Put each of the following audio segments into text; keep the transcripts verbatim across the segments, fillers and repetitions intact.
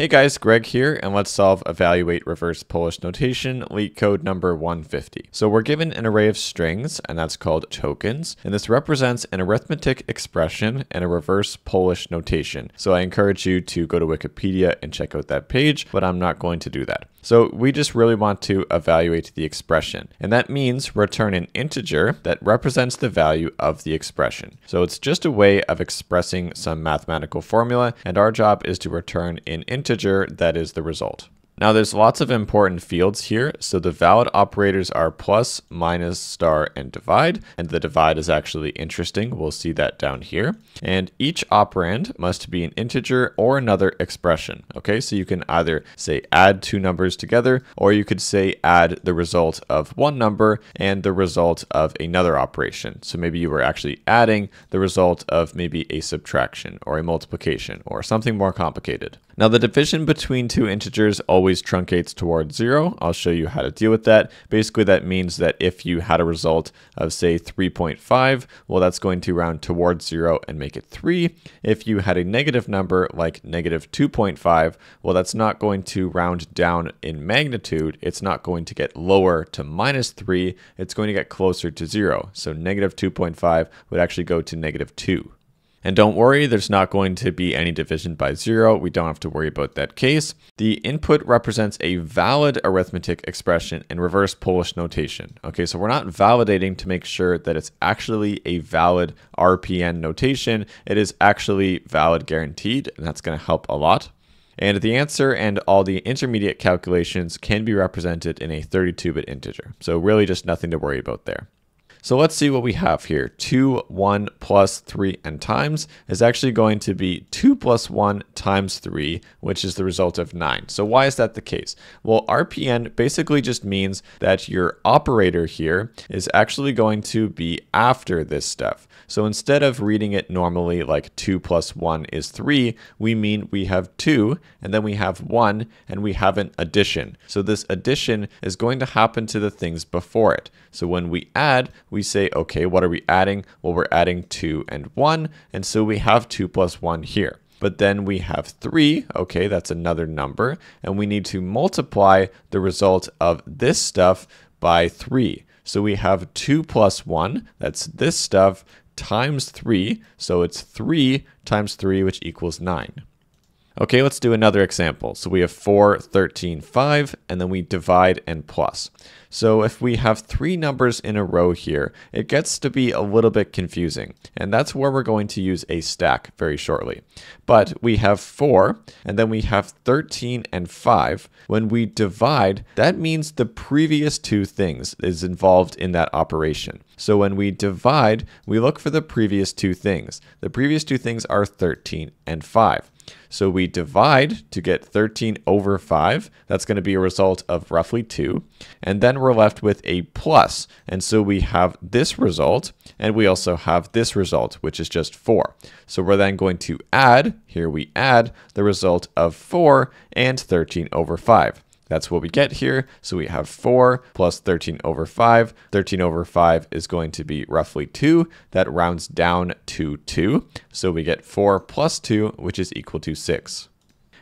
Hey guys, Greg here, and let's solve evaluate reverse Polish notation, LeetCode number one fifty. So we're given an array of strings, and that's called tokens, and this represents an arithmetic expression in a reverse Polish notation. So I encourage you to go to Wikipedia and check out that page, but I'm not going to do that. So we just really want to evaluate the expression, and that means return an integer that represents the value of the expression. So it's just a way of expressing some mathematical formula, and our job is to return an integer that is the result. Now there's lots of important fields here, so the valid operators are plus, minus, star, and divide, and the divide is actually interesting. We'll see that down here. And each operand must be an integer or another expression. Okay, so you can either say add two numbers together, or you could say add the result of one number and the result of another operation. So maybe you were actually adding the result of maybe a subtraction or a multiplication or something more complicated. Now the division between two integers always truncates towards zero. I'll show you how to deal with that. Basically, that means that if you had a result of say three point five, well, that's going to round towards zero and make it three. If you had a negative number like negative two point five, well, that's not going to round down in magnitude. It's not going to get lower to minus three. It's going to get closer to zero. So negative two point five would actually go to negative two. And don't worry, there's not going to be any division by zero. We don't have to worry about that case. The input represents a valid arithmetic expression in reverse Polish notation. Okay, so we're not validating to make sure that it's actually a valid R P N notation. It is actually valid guaranteed, and that's going to help a lot. And the answer and all the intermediate calculations can be represented in a thirty-two bit integer. So really just nothing to worry about there. So let's see what we have here. two, one, plus three, and times is actually going to be two plus one times three, which is the result of nine. So why is that the case? Well, R P N basically just means that your operator here is actually going to be after this stuff. So instead of reading it normally like two plus one is three, we mean we have two, and then we have one, and we have an addition. So this addition is going to happen to the things before it. So when we add, we say, okay, what are we adding? Well, we're adding two and one, and so we have two plus one here. But then we have three, okay, that's another number, and we need to multiply the result of this stuff by three. So we have two plus one, that's this stuff, times three, so it's three times three, which equals nine. Okay, let's do another example. So we have four, thirteen, five, and then we divide and plus. So if we have three numbers in a row here, it gets to be a little bit confusing. And that's where we're going to use a stack very shortly. But we have four, and then we have thirteen and five. When we divide, that means the previous two things is involved in that operation. So when we divide, we look for the previous two things. The previous two things are thirteen and five. So we divide to get thirteen over five. That's going to be a result of roughly two. And then we're left with a plus. And so we have this result, and we also have this result, which is just four. So we're then going to add, here we add, the result of four and thirteen over five. That's what we get here. So we have four plus thirteen over five. thirteen over five is going to be roughly two. That rounds down to two. So we get four plus two, which is equal to six.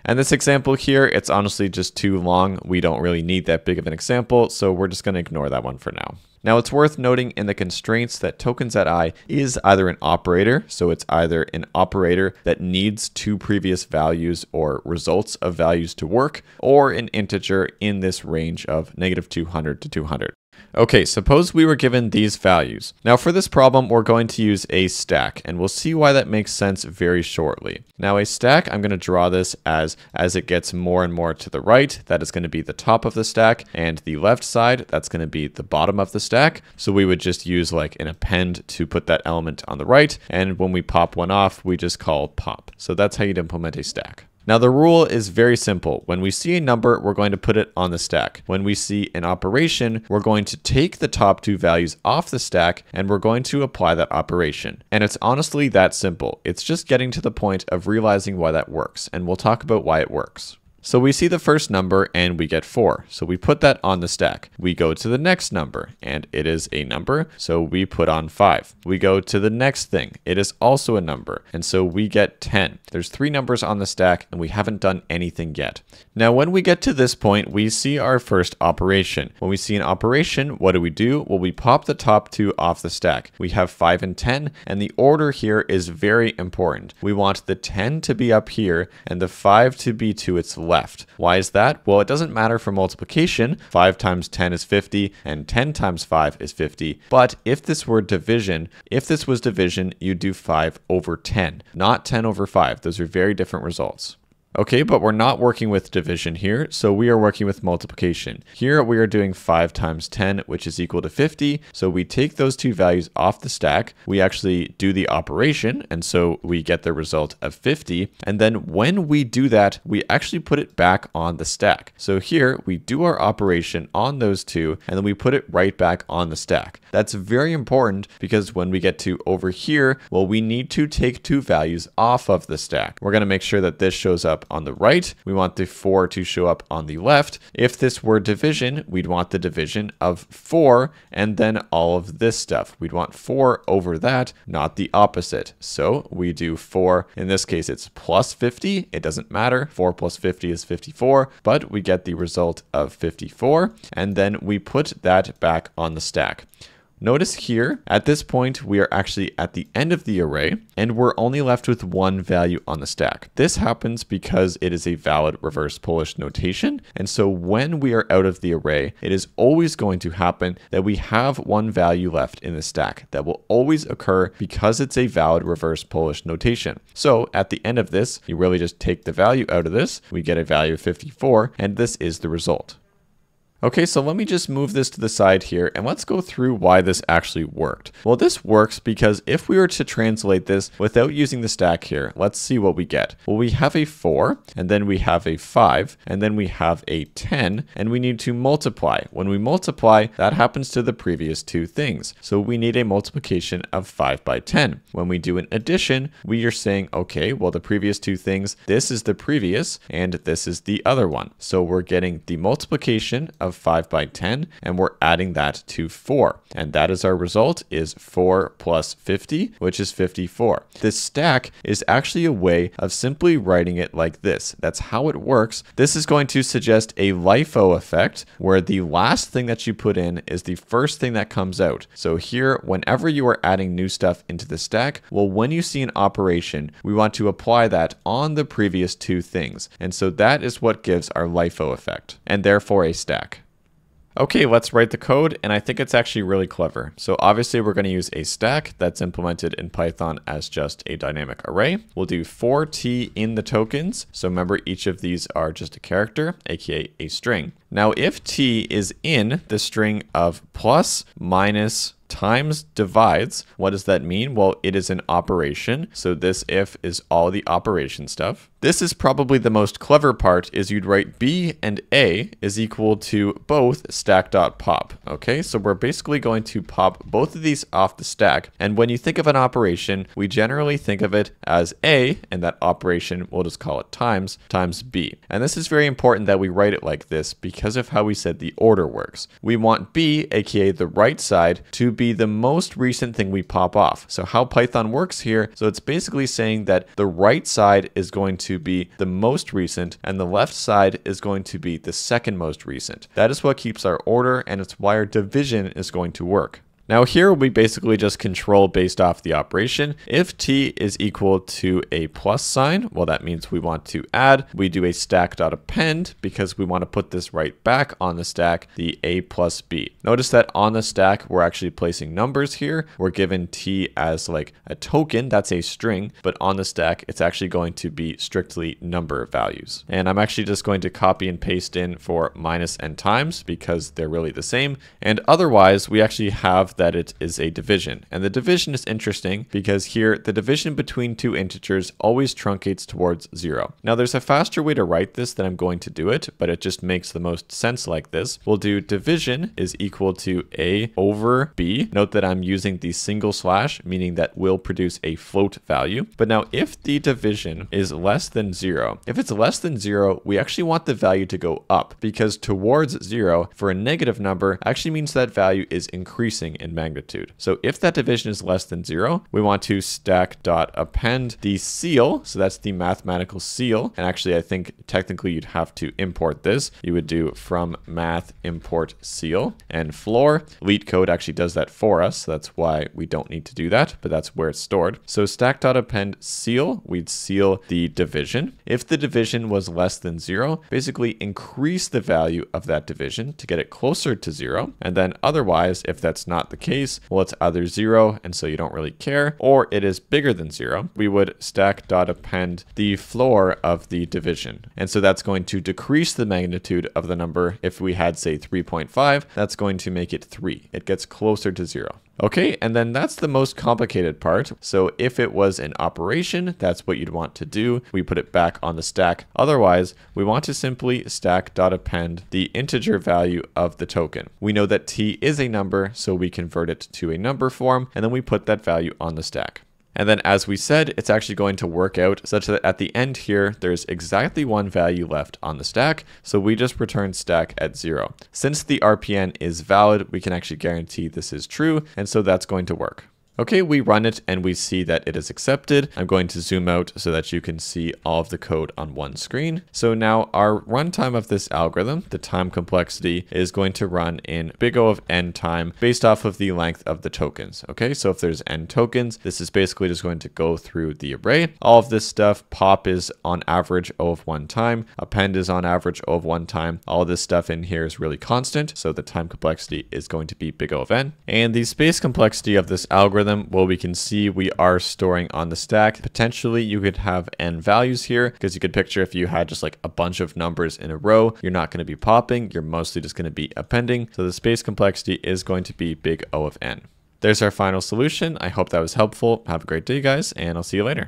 And this example here, it's honestly just too long. We don't really need that big of an example, so we're just going to ignore that one for now. Now it's worth noting in the constraints that tokens.i is either an operator, so it's either an operator that needs two previous values or results of values to work, or an integer in this range of negative two hundred to two hundred. Okay, suppose we were given these values. Now for this problem, we're going to use a stack, and we'll see why that makes sense very shortly. Now a stack, I'm going to draw this as, as it gets more and more to the right, that is going to be the top of the stack, and the left side, that's going to be the bottom of the stack. So we would just use like an append to put that element on the right, and when we pop one off, we just call pop. So that's how you'd implement a stack. Now the rule is very simple. When we see a number, we're going to put it on the stack. When we see an operation, we're going to take the top two values off the stack, and we're going to apply that operation. And it's honestly that simple. It's just getting to the point of realizing why that works, and we'll talk about why it works. So we see the first number and we get four. So we put that on the stack. We go to the next number and it is a number. So we put on five. We go to the next thing. It is also a number. And so we get ten. There's three numbers on the stack and we haven't done anything yet. Now, when we get to this point, we see our first operation. When we see an operation, what do we do? Well, we pop the top two off the stack. We have five and ten, and the order here is very important. We want the ten to be up here and the five to be to its left. Why is that? Well, it doesn't matter for multiplication. five times ten is fifty and ten times five is fifty. But if this were division, if this was division, you do five over ten, not ten over five. Those are very different results. Okay, but we're not working with division here, so we are working with multiplication. Here we are doing five times ten, which is equal to fifty. So we take those two values off the stack. We actually do the operation, and so we get the result of fifty. And then when we do that, we actually put it back on the stack. So here we do our operation on those two, and then we put it right back on the stack. That's very important because when we get to over here, well, we need to take two values off of the stack. We're going to make sure that this shows up on the right. We want the four to show up on the left. If this were division, we'd want the division of four and then all of this stuff. We'd want four over that, not the opposite. So we do four. In this case, it's plus fifty. It doesn't matter. four plus fifty is fifty-four, but we get the result of fifty-four. And then we put that back on the stack. Notice here, at this point, we are actually at the end of the array, and we're only left with one value on the stack. This happens because it is a valid reverse Polish notation, and so when we are out of the array, it is always going to happen that we have one value left in the stack. That will always occur because it's a valid reverse Polish notation. So at the end of this, you really just take the value out of this, we get a value of fifty-four, and this is the result. Okay, so let me just move this to the side here and let's go through why this actually worked. Well, this works because if we were to translate this without using the stack here, let's see what we get. Well, we have a four and then we have a five and then we have a ten and we need to multiply. When we multiply, that happens to the previous two things. So we need a multiplication of five by ten. When we do an addition, we are saying, okay, well, the previous two things, this is the previous and this is the other one. So we're getting the multiplication of five by ten and we're adding that to four, and that is our result, is four plus fifty, which is fifty-four. This stack is actually a way of simply writing it like this. That's how it works. This is going to suggest a LIFO effect where the last thing that you put in is the first thing that comes out. So here, whenever you are adding new stuff into the stack, well, when you see an operation, we want to apply that on the previous two things, and so that is what gives our LIFO effect and therefore a stack. Okay, let's write the code, and I think it's actually really clever. So obviously we're going to use a stack that's implemented in Python as just a dynamic array. We'll do for t in the tokens. So remember, each of these are just a character, aka a string. Now if t is in the string of plus, minus, times, divides, what does that mean? Well, it is an operation. So this if is all the operation stuff. This is probably the most clever part, is you'd write b and a is equal to both stack.pop. Okay, so we're basically going to pop both of these off the stack. And when you think of an operation, we generally think of it as a, and that operation, we'll just call it times, times b. And this is very important that we write it like this because of how we said the order works. We want b, aka the right side, to be the most recent thing we pop off. So how Python works here, so it's basically saying that the right side is going to to be the most recent and the left side is going to be the second most recent. That is what keeps our order, and it's why our division is going to work. Now here we basically just control based off the operation. If t is equal to a plus sign, well, that means we want to add. We do a stack.append because we want to put this right back on the stack, the a plus b. Notice that on the stack, we're actually placing numbers here. We're given t as like a token, that's a string, but on the stack, it's actually going to be strictly number values. And I'm actually just going to copy and paste in for minus and times because they're really the same. And otherwise, we actually have that it is a division. And the division is interesting because here the division between two integers always truncates towards zero. Now there's a faster way to write this than I'm going to do it, but it just makes the most sense like this. We'll do division is equal to A over B. Note that I'm using the single slash, meaning that will produce a float value. But now if the division is less than zero, if it's less than zero, we actually want the value to go up, because towards zero for a negative number actually means that value is increasing in magnitude. So if that division is less than zero, we want to stack.append the seal. So that's the mathematical seal. And actually, I think technically you'd have to import this. You would do from math import seal and floor. LeetCode actually does that for us. So that's why we don't need to do that, but that's where it's stored. So stack.append seal, we'd seal the division. If the division was less than zero, basically increase the value of that division to get it closer to zero. And then otherwise, if that's not the case, well, it's either zero, and so you don't really care, or it is bigger than zero, we would stack.append the floor of the division. And so that's going to decrease the magnitude of the number. If we had, say, three point five, that's going to make it three. It gets closer to zero. Okay, and then that's the most complicated part. So if it was an operation, that's what you'd want to do. We put it back on the stack. Otherwise, we want to simply stack.append the integer value of the token. We know that t is a number, so we convert it to a number form, and then we put that value on the stack. And then as we said, it's actually going to work out such that at the end here, there's exactly one value left on the stack. So we just return stack at zero. Since the R P N is valid, we can actually guarantee this is true. And so that's going to work. Okay, we run it and we see that it is accepted. I'm going to zoom out so that you can see all of the code on one screen. So now our runtime of this algorithm, the time complexity, is going to run in big O of n time based off of the length of the tokens. Okay, so if there's n tokens, this is basically just going to go through the array. All of this stuff, pop is on average O of one time, append is on average O of one time. All this stuff in here is really constant. So the time complexity is going to be big O of n. And the space complexity of this algorithm, well, we can see we are storing on the stack. Potentially you could have n values here, because you could picture if you had just like a bunch of numbers in a row, you're not going to be popping, you're mostly just going to be appending. So the space complexity is going to be big O of n. There's our final solution. I hope that was helpful. Have a great day, guys, and I'll see you later.